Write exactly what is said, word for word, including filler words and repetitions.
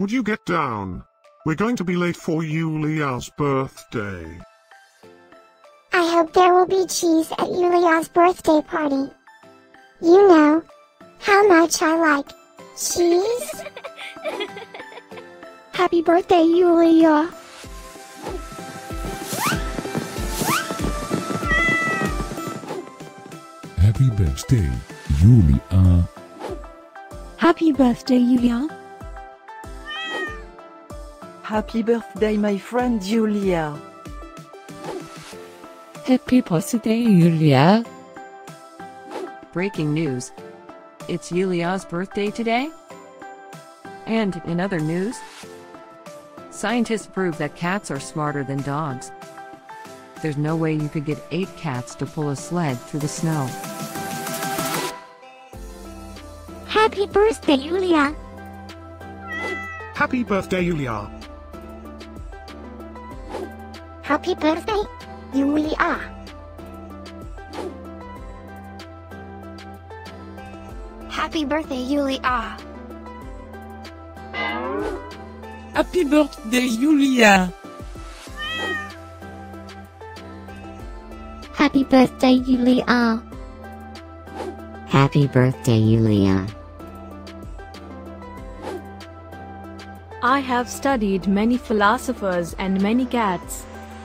Would you get down? We're going to be late for Yulia's birthday. I hope there will be cheese at Yulia's birthday party. You know how much I like cheese. Happy birthday, Yulia. Happy birthday, Yulia. Happy birthday, Yulia. Happy birthday, my friend Yulia. Happy birthday, Yulia. Breaking news. It's Yulia's birthday today. And in other news, scientists prove that cats are smarter than dogs. There's no way you could get eight cats to pull a sled through the snow. Happy birthday, Yulia. Happy birthday, Yulia. Happy birthday, Yulia. Happy birthday, Yulia. Happy birthday, Yulia. Happy birthday, Yulia. Happy birthday, Yulia. I have studied many philosophers and many cats.